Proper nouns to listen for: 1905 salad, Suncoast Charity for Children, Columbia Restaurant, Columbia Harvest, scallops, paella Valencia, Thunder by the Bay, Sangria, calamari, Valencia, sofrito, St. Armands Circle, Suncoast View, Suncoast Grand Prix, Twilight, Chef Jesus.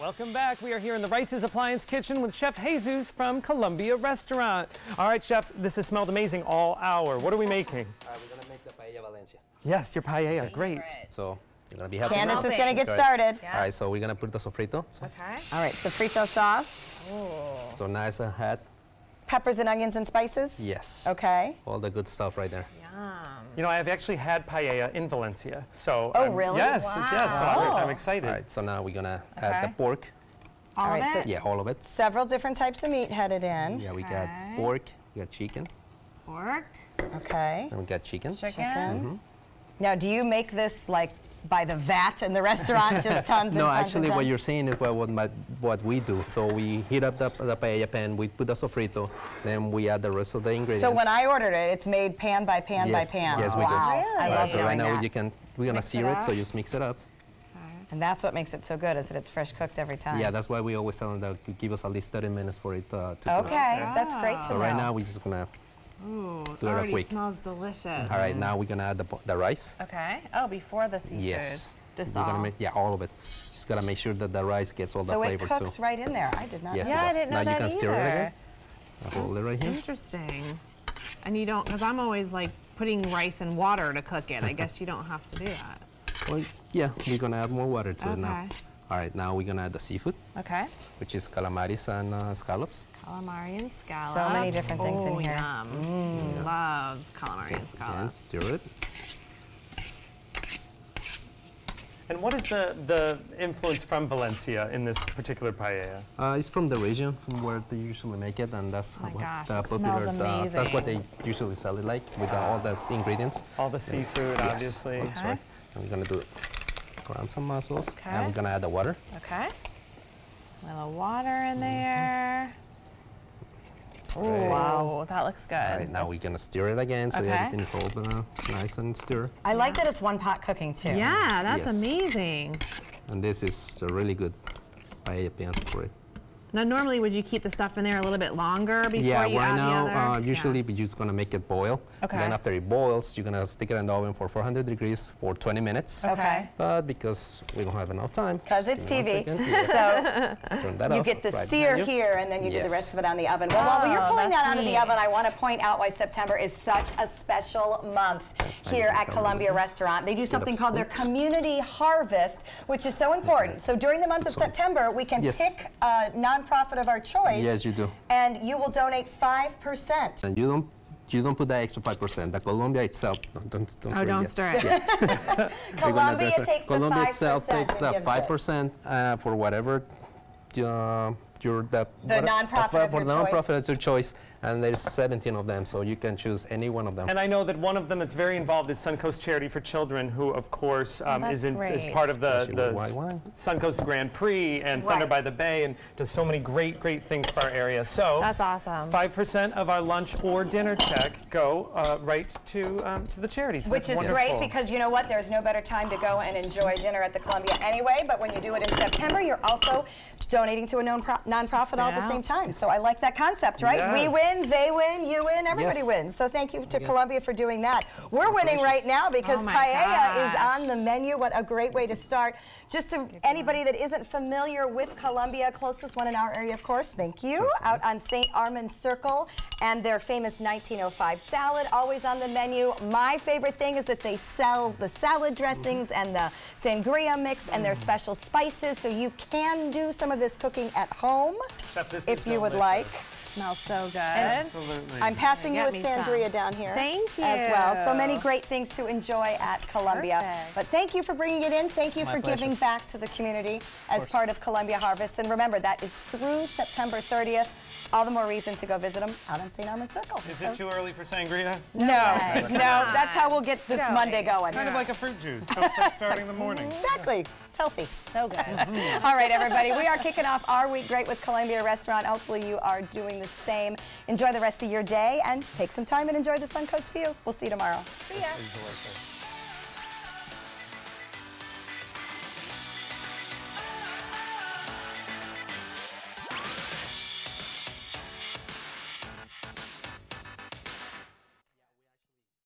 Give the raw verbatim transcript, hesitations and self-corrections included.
Welcome back. We are here in the Rice's Appliance Kitchen with Chef Jesus from Columbia Restaurant. All right, Chef, this has smelled amazing all hour. What are we making? All right, we're going to make the paella Valencia. Yes, your paella. Great. So you're going to be happy. Candace is going to get started. Yeah. All right, so we're going to put the sofrito. So. Okay. All right, sofrito sauce. Ooh. So nice and hot. Peppers and onions and spices? Yes. Okay. All the good stuff right there. Yum. You know, I've actually had paella in Valencia, so... Oh, I'm, really? Yes, wow. yes, so I'm, I'm excited. All right, so now we're going to okay. add the pork. All, all right, of it? So yeah, all of it. Several different types of meat headed in. Yeah, we okay. got pork, we got chicken. Pork. Okay. Then we got chicken. Chicken. chicken. Mm-hmm. Now, do you make this, like, by the vat in the restaurant, just tons and no, tons No, actually what you're seeing is what, what, my, what we do. So we heat up the, the paella pan, we put the sofrito, then we add the rest of the ingredients. So when I ordered it, it's made pan by pan yes. by pan. Yes, we wow. do. Wow, I right, love so doing right now that. You can, we're gonna mix sear it, it so you just mix it up. And that's what makes it so good, is that it's fresh cooked every time. Yeah, that's why we always tell them that to give us at least thirty minutes for it uh, to okay, cook. Okay, wow. that's great to So know. Right now we're just gonna Ooh, do it real quick. Smells delicious. All right, now we're gonna add the, the rice. Okay. Oh, before the seafood. Yes. Just all. Gonna make, yeah, all of it. Just gotta make sure that the rice gets all so the flavor too. So it cooks right in there. I did not. Yes, know. Yeah, it I didn't know now that either. Now you can either. stir it again. Hold it right here. Interesting. And you don't, because I'm always like putting rice in water to cook it. I guess you don't have to do that. Well, yeah, we're gonna add more water to okay. it now. All right, now we're gonna add the seafood. Okay. Which is calamaris and uh, scallops. Calamari and scallops. So many different things oh, in here. Yum. Mm. Yeah. Love calamari and scallops. And stir it. And what is the, the influence from Valencia in this particular paella? Uh, it's from the region, from where they usually make it, and that's oh gosh, the popular. The, that's what they usually sell it like with uh, all the ingredients. All the seafood, yeah. obviously. Yes. Okay. And we're gonna do it. Grab some mussels, okay. and we're gonna add the water. Okay. A little water in there. Mm-hmm. Ooh, wow, that looks good. All right, now we're gonna stir it again, so okay. everything is all uh, nice and stirred. I yeah. like that it's one pot cooking too. Yeah, that's yes. amazing. And this is a really good paella pan for it. Now, normally, would you keep the stuff in there a little bit longer before yeah, you right add now, the other? Uh, usually, yeah. we're just going to make it boil. Okay. And then after it boils, you're going to stick it in the oven for four hundred degrees for twenty minutes. Okay. But because we don't have enough time. Because it's T V. Yeah. So turn that you off, get the right sear here, and then you yes. do the rest of it on the oven. Well, oh, while you're pulling that out neat. of the oven, I want to point out why September is such a special month here at Columbia Restaurant. They do something called their Community Harvest, which is so important. So during the month of September, we can yes. pick a non profit of our choice. Yes, you do. And you will donate five percent. And you don't you don't put that extra five percent. The Columbia itself, don't, don't, don't oh, don't stir it. Yeah. Columbia takes Columbia the five percent. itself takes the five percent uh, for whatever uh, your, the, the nonprofit of your non profit of your choice. And there's seventeen of them, so you can choose any one of them. And I know that one of them that's very involved is Suncoast Charity for Children, who, of course, um, oh, is, in, is part of the, the Suncoast Grand Prix and right. Thunder by the Bay, and does so many great, great things for our area. So that's awesome. five percent of our lunch or dinner check go uh, right to um, to the charities, so which is wonderful. Great because you know what? There's no better time to go and enjoy dinner at the Columbia anyway. But when you do it in September, you're also donating to a non-profit all at the same time. So I like that concept, right? Yes. We win. They win, you win, everybody yes. wins. So thank you to yeah. Columbia for doing that. We're winning right now because oh paella is on the menu. What a great way to start. Just to Good anybody time. that isn't familiar with Columbia, closest one in our area, of course, thank you. Sure, sure. Out on Saint Armands Circle and their famous nineteen oh five salad, always on the menu. My favorite thing is that they sell the salad dressings mm. and the Sangria mix mm. and their special spices, so you can do some of this cooking at home if you would like. Smells so good. Absolutely. I'm passing you a Sangria down here. Thank you. As well. So many great things to enjoy at Columbia. Perfect. But thank you for bringing it in. Thank you My for pleasure. giving back to the community as part of Columbia Harvest. And remember, that is through September thirtieth. All the more reason to go visit them out on Saint Armands Circle. Is so. it too early for Sangria? No. No. no. That's how we'll get this so Monday going. It's kind of like a fruit juice. So starting in the morning. Exactly. It's healthy. So good. All right, everybody. We are kicking off our week great with Columbia Restaurant. Hopefully you are doing the same. Enjoy the rest of your day and take some time and enjoy the Suncoast View. We'll see you tomorrow. See ya.